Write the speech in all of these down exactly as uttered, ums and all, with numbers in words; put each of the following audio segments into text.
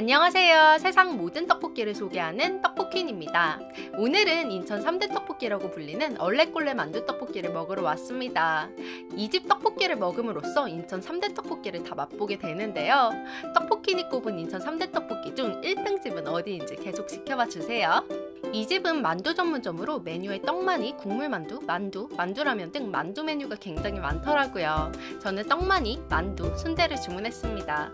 안녕하세요. 세상 모든 떡볶이를 소개하는 떡볶이입니다. 오늘은 인천 삼대 떡볶이라고 불리는 얼레꼴레 만두 떡볶이를 먹으러 왔습니다. 이 집 떡볶이를 먹음으로써 인천 삼대 떡볶이를 다 맛보게 되는데요. 떡볶이니 꼽은 인천 삼대 떡볶이 중 일등집은 어디인지 계속 지켜봐 주세요. 이 집은 만두 전문점으로 메뉴에 떡만이, 국물만두, 만두, 만두라면 등 만두 메뉴가 굉장히 많더라고요. 저는 떡만이, 만두, 순대를 주문했습니다.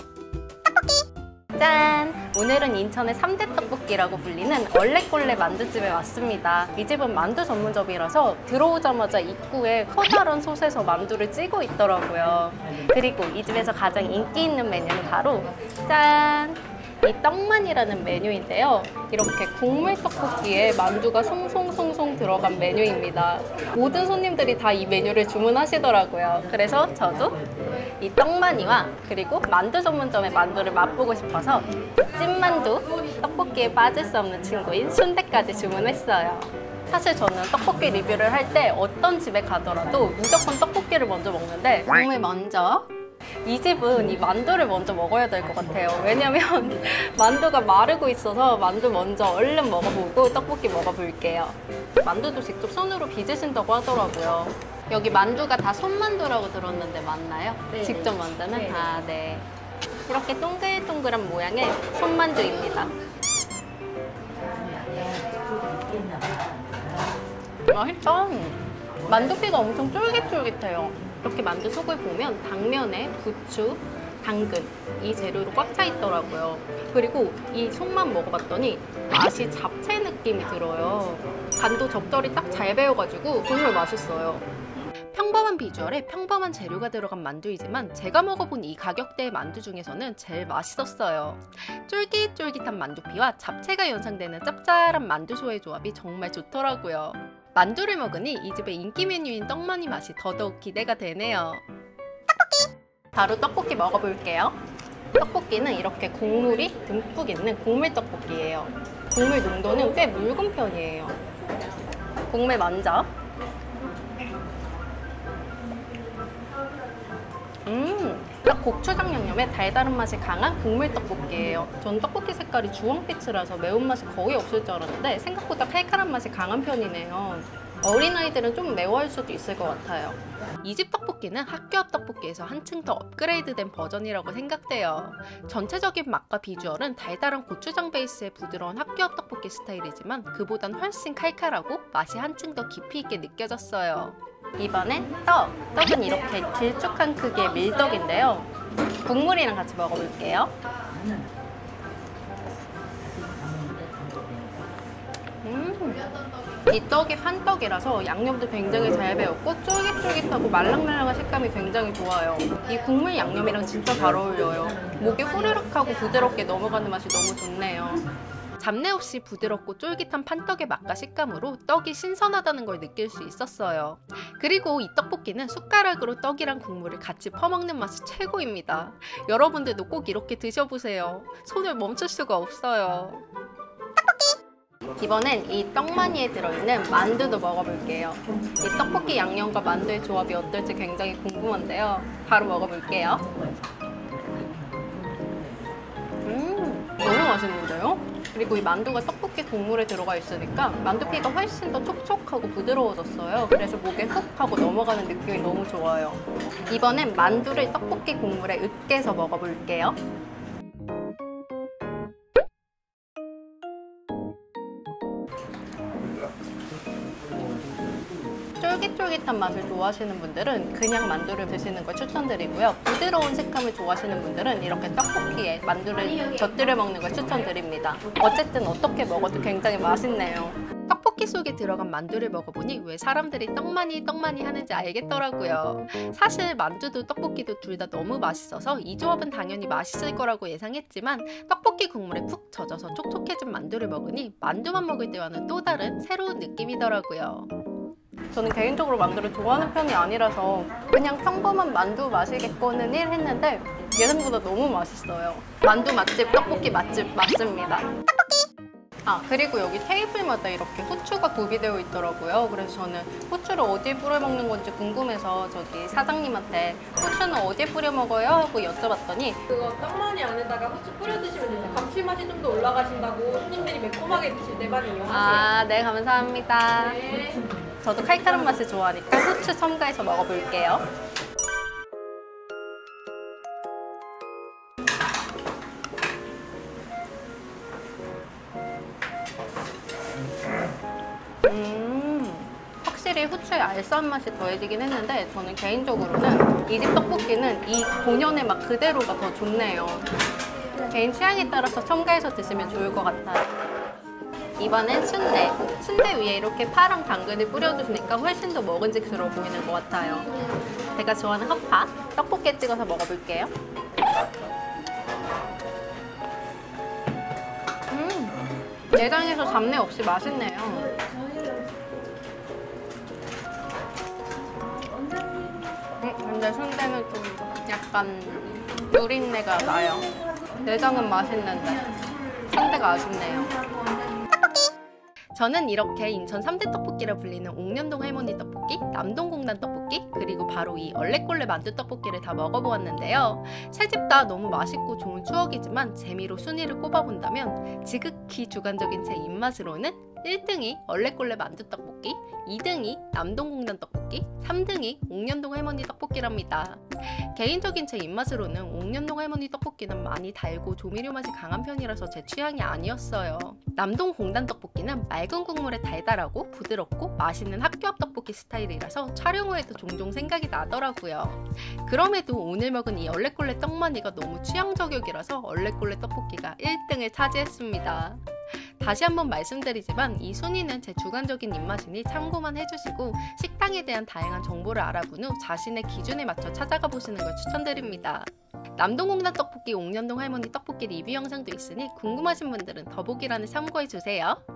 짠! 오늘은 인천의 삼대 떡볶이라고 불리는 얼레꼴레 만두집에 왔습니다. 이 집은 만두 전문점이라서 들어오자마자 입구에 커다란 솥에서 만두를 찌고 있더라고요. 그리고 이 집에서 가장 인기 있는 메뉴는 바로 짠! 이 떡만이라는 메뉴인데요. 이렇게 국물 떡볶이에 만두가 송송송송 들어간 메뉴입니다. 모든 손님들이 다 이 메뉴를 주문하시더라고요. 그래서 저도 이 떡만이와 그리고 만두 전문점의 만두를 맛보고 싶어서 찐만두, 떡볶이에 빠질 수 없는 친구인 순대까지 주문했어요. 사실 저는 떡볶이 리뷰를 할 때 어떤 집에 가더라도 무조건 떡볶이를 먼저 먹는데 국물 먼저, 이 집은 이 만두를 먼저 먹어야 될 것 같아요. 왜냐면 만두가 마르고 있어서 만두 먼저 얼른 먹어보고 떡볶이 먹어볼게요. 만두도 직접 손으로 빚으신다고 하더라고요. 여기 만두가 다 손만두라고 들었는데 맞나요? 네. 직접 만드는? 네. 아, 네. 이렇게 동글동글한 모양의 손만두입니다. 맛있다. 만두피가 엄청 쫄깃쫄깃해요. 이렇게 만두 속을 보면 당면에 부추, 당근 이 재료로 꽉 차 있더라고요. 그리고 이 속만 먹어봤더니 맛이 잡채 느낌이 들어요. 간도 적절히 딱 잘 배어가지고 정말 맛있어요. 평범한 비주얼에 평범한 재료가 들어간 만두이지만 제가 먹어본 이 가격대의 만두 중에서는 제일 맛있었어요. 쫄깃쫄깃한 만두피와 잡채가 연상되는 짭짤한 만두소의 조합이 정말 좋더라고요. 만두를 먹으니 이 집의 인기 메뉴인 떡만이 맛이 더더욱 기대가 되네요. 떡볶이! 바로 떡볶이 먹어볼게요. 떡볶이는 이렇게 국물이 듬뿍 있는 국물 떡볶이예요. 국물 농도는 꽤 묽은 편이에요. 국물 먼저. 음, 딱 고추장 양념에 달달한 맛이 강한 국물 떡볶이예요. 전 떡볶이 색깔이 주황빛이라서 매운맛이 거의 없을 줄 알았는데 생각보다 칼칼한 맛이 강한 편이네요. 어린아이들은 좀 매워할 수도 있을 것 같아요. 이 집 떡볶이는 학교 앞 떡볶이에서 한층 더 업그레이드된 버전이라고 생각돼요. 전체적인 맛과 비주얼은 달달한 고추장 베이스의 부드러운 학교 앞 떡볶이 스타일이지만 그보단 훨씬 칼칼하고 맛이 한층 더 깊이 있게 느껴졌어요. 이번엔 떡! 떡은 이렇게 길쭉한 크기의 밀떡인데요. 국물이랑 같이 먹어볼게요. 음, 이 떡이 한떡이라서 양념도 굉장히 잘 배었고 쫄깃쫄깃하고 말랑말랑한 식감이 굉장히 좋아요. 이 국물 양념이랑 진짜 잘 어울려요. 목이 후루룩하고 부드럽게 넘어가는 맛이 너무 좋네요. 잡내 없이 부드럽고 쫄깃한 판떡의 맛과 식감으로 떡이 신선하다는 걸 느낄 수 있었어요. 그리고 이 떡볶이는 숟가락으로 떡이랑 국물을 같이 퍼먹는 맛이 최고입니다. 여러분들도 꼭 이렇게 드셔보세요. 손을 멈출 수가 없어요. 떡볶이! 이번엔 이 떡마니에 들어있는 만두도 먹어볼게요. 이 떡볶이 양념과 만두의 조합이 어떨지 굉장히 궁금한데요. 바로 먹어볼게요. 음, 너무 맛있는데요? 그리고 이 만두가 떡볶이 국물에 들어가 있으니까 만두피가 훨씬 더 촉촉하고 부드러워졌어요. 그래서 목에 훅 하고 넘어가는 느낌이 너무 좋아요. 이번엔 만두를 떡볶이 국물에 으깨서 먹어볼게요. 쫄깃쫄깃한 맛을 좋아하시는 분들은 그냥 만두를 드시는 걸 추천드리고요. 부드러운 식감을 좋아하시는 분들은 이렇게 떡볶이에 만두를 곁들여 먹는 걸 추천드립니다. 어쨌든 어떻게 먹어도 굉장히 맛있네요. 떡볶이 속에 들어간 만두를 먹어보니 왜 사람들이 떡만이 떡만이 하는지 알겠더라고요. 사실 만두도 떡볶이도 둘 다 너무 맛있어서 이 조합은 당연히 맛있을 거라고 예상했지만 떡볶이 국물에 푹 젖어서 촉촉해진 만두를 먹으니 만두만 먹을 때와는 또 다른 새로운 느낌이더라고요. 저는 개인적으로 만두를 좋아하는 편이 아니라서 그냥 평범한 만두 맛이겠거는 일 했는데 예상보다 너무 맛있어요. 만두 맛집, 떡볶이 맛집 맞습니다. 아, 그리고 여기 테이블마다 이렇게 후추가 구비되어 있더라고요. 그래서 저는 후추를 어디에 뿌려 먹는 건지 궁금해서 저기 사장님한테 후추는 어디에 뿌려 먹어요? 하고 여쭤봤더니 그거 떡만이 안에다가 후추 뿌려 드시면 돼요. 감칠맛이 좀 더 올라가신다고 손님들이 매콤하게 드실 때 많이 이용하세요. 아, 네, 감사합니다. 네. 저도 칼칼한 맛을 좋아하니까 후추 첨가해서 먹어볼게요. 후추의 알싸한 맛이 더해지긴 했는데 저는 개인적으로는 이 집 떡볶이는 이 본연의 맛 그대로가 더 좋네요. 개인 취향에 따라서 첨가해서 드시면 좋을 것 같아요. 이번엔 순대! 순대 위에 이렇게 파랑 당근을 뿌려주시니까 훨씬 더 먹음직스러워 보이는 것 같아요. 제가 좋아하는 핫파! 떡볶이에 찍어서 먹어볼게요. 음! 내장에서 잡내 없이 맛있네요. 근데 순대는 좀 약간 누린내가 나요. 내장은 맛있는데 순대가 아쉽네요. 저는 이렇게 인천 삼대 떡볶이라 불리는 옥련동 할머니 떡볶이, 남동공단 떡볶이, 그리고 바로 이 얼레꼴레 만두 떡볶이를 다 먹어보았는데요. 세 집 다 너무 맛있고 좋은 추억이지만 재미로 순위를 꼽아본다면 지극히 주관적인 제 입맛으로는 일등이 얼레꼴레 만두 떡볶이, 이등이 남동공단 떡볶이, 삼등이 옥련동 할머니 떡볶이랍니다. 개인적인 제 입맛으로는 옥련동 할머니 떡볶이는 많이 달고 조미료 맛이 강한 편이라서 제 취향이 아니었어요. 남동공단 떡볶이는 맑은 국물에 달달하고 부드럽고 맛있는 합교합 떡볶이 스타일이라서 촬영 후에도 종종 생각이 나더라고요. 그럼에도 오늘 먹은 이 얼레꼴레 떡만이가 너무 취향 저격이라서 얼레꼴레 떡볶이가 일등을 차지했습니다. 다시 한번 말씀드리지만 이 순위는 제 주관적인 입맛이니 참고만 해주시고 식당에 대한 다양한 정보를 알아본 후 자신의 기준에 맞춰 찾아가 보시는 걸 추천드립니다. 남동공단 떡볶이, 옥련동 할머니 떡볶이 리뷰 영상도 있으니 궁금하신 분들은 더보기란을 참고해주세요.